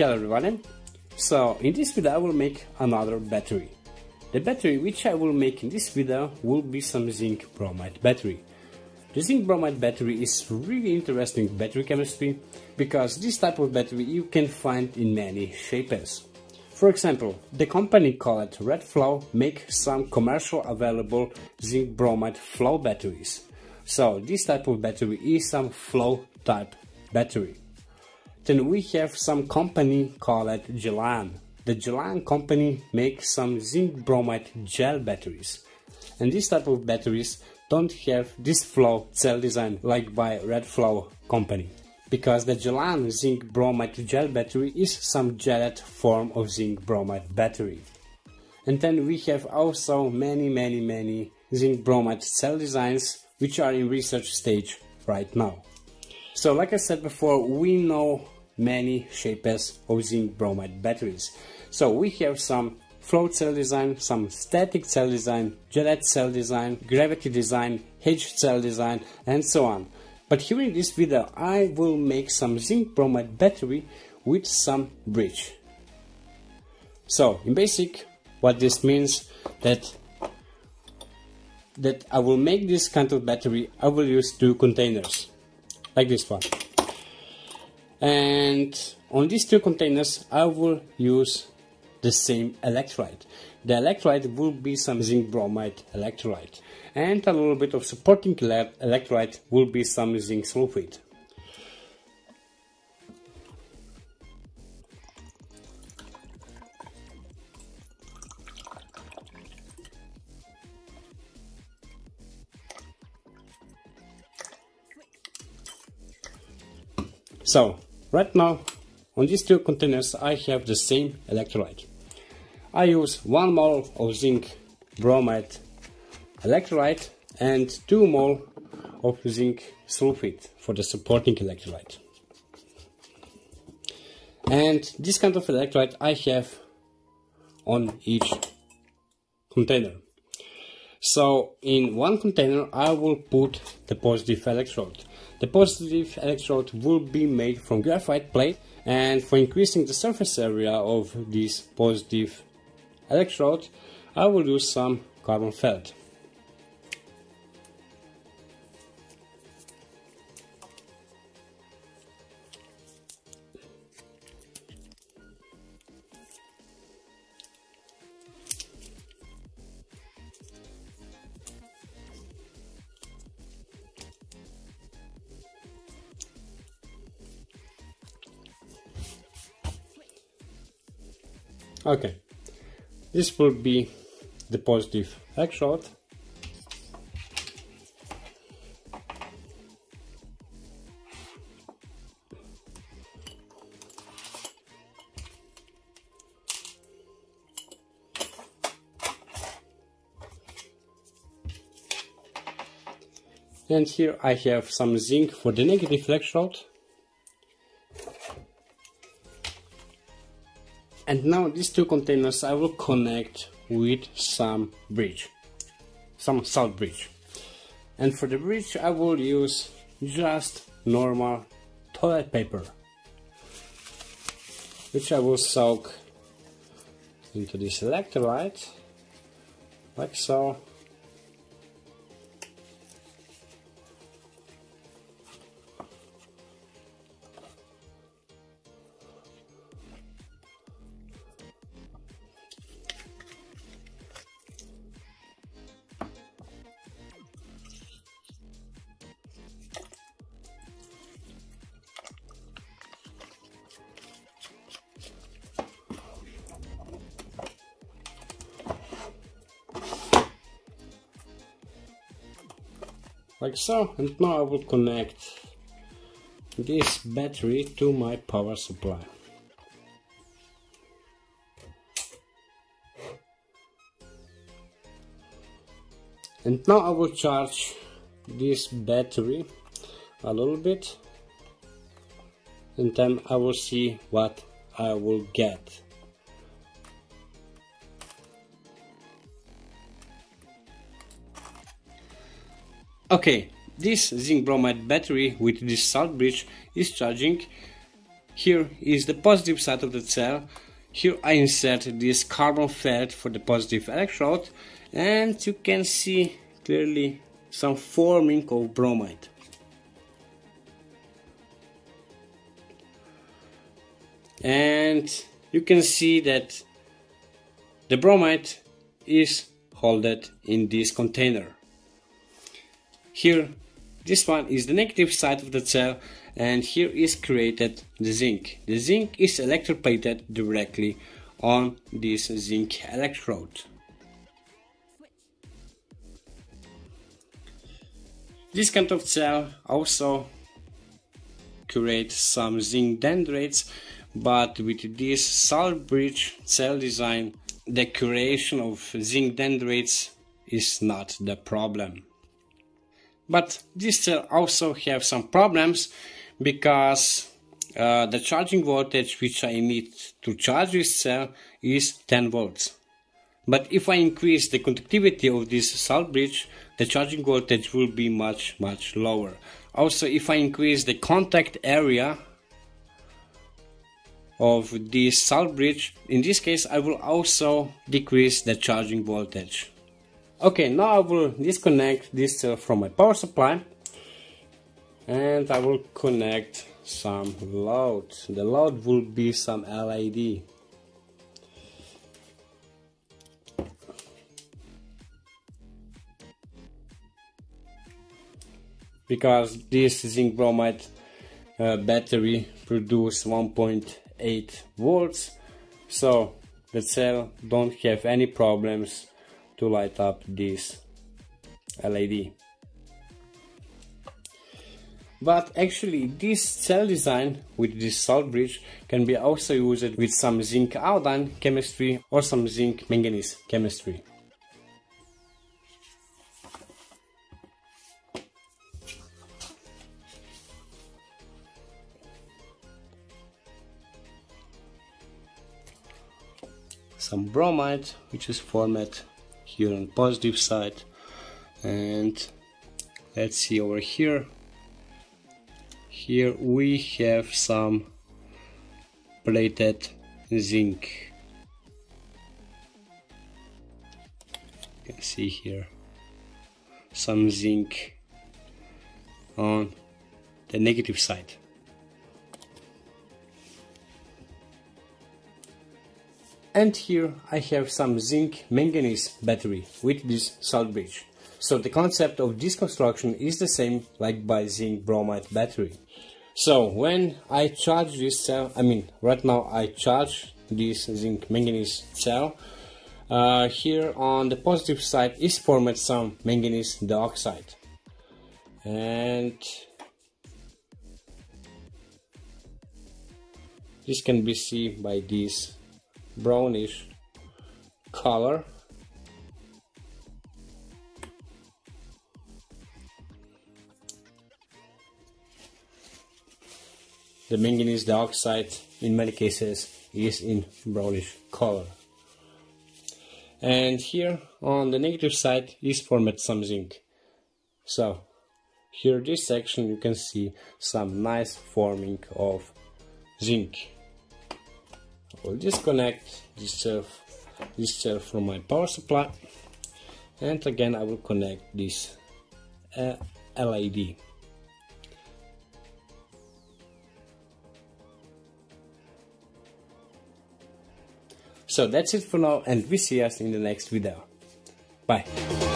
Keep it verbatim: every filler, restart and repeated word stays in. Hello everyone, so in this video I will make another battery. The battery which I will make in this video will be some zinc bromide battery. The zinc bromide battery is really interesting battery chemistry because this type of battery you can find in many shapes. For example, the company called Redflow make some commercial available zinc bromide flow batteries. So this type of battery is some flow type battery. Then we have some company called Gelan. The Gelan company makes some zinc bromide gel batteries. And this type of batteries don't have this flow cell design like by Redflow company. Because the Gelan zinc bromide gel battery is some gelate form of zinc bromide battery. And then we have also many many many zinc bromide cell designs which are in research stage right now. So like I said before, we know many shapes of zinc bromide batteries. So we have some flow cell design, some static cell design, gelate cell design, gravity design, hedge cell design and so on. But here in this video I will make some zinc bromide battery with some bridge. So in basic what this means that that I will make this kind of battery, I will use two containers. Like this one, and on these two containers I will use the same electrolyte. The electrolyte will be some zinc bromide electrolyte, and a little bit of supporting electrolyte will be some zinc sulfate. So, right now, on these two containers I have the same electrolyte. I use one mole of zinc bromide electrolyte and two mole of zinc sulfate for the supporting electrolyte. And this kind of electrolyte I have on each container. So, in one container I will put the positive electrode. The positive electrode will be made from graphite plate, and for increasing the surface area of this positive electrode I will use some carbon felt. Okay, this will be the positive electrode. And here I have some zinc for the negative electrode. And now these two containers I will connect with some bridge, some salt bridge. And for the bridge I will use just normal toilet paper, which I will soak into this electrolyte, like so. Like so, and now I will connect this battery to my power supply. And now I will charge this battery a little bit, and then I will see what I will get. Okay, this zinc bromide battery with this salt bridge is charging. Here is the positive side of the cell. Here I insert this carbon ferrite for the positive electrode, and you can see clearly some forming of bromide. And you can see that the bromide is held in this container. Here, this one is the negative side of the cell, and here is created the zinc. The zinc is electroplated directly on this zinc electrode. This kind of cell also creates some zinc dendrites, but with this salt bridge cell design, the creation of zinc dendrites is not the problem. But this cell also have some problems, because uh, the charging voltage which I need to charge this cell is ten volts. But if I increase the conductivity of this salt bridge, the charging voltage will be much much lower. Also, if I increase the contact area of this salt bridge, in this case I will also decrease the charging voltage. Okay, now I will disconnect this cell from my power supply, and I will connect some load. The load will be some L E D. Because this zinc bromide uh, battery produces one point eight volts, so the cell don't have any problems to light up this L E D. But actually this cell design with this salt bridge can be also used with some zinc iodine chemistry or some zinc manganese chemistry. Some bromide which is formed here on positive side, and let's see over here. Here we have some plated zinc. You can see here some zinc on the negative side. And here I have some zinc manganese battery with this salt bridge. So the concept of this construction is the same like by zinc bromide battery. So when I charge this cell, I mean right now I charge this zinc manganese cell, uh, here on the positive side is formed some manganese dioxide. And this can be seen by this brownish color, the manganese dioxide in many cases is in brownish color, and here on the negative side is formed some zinc. So here this section you can see some nice forming of zinc. I will disconnect this cell, this cell from my power supply, and again I will connect this uh, L E D. So that's it for now, and we see us in the next video. Bye!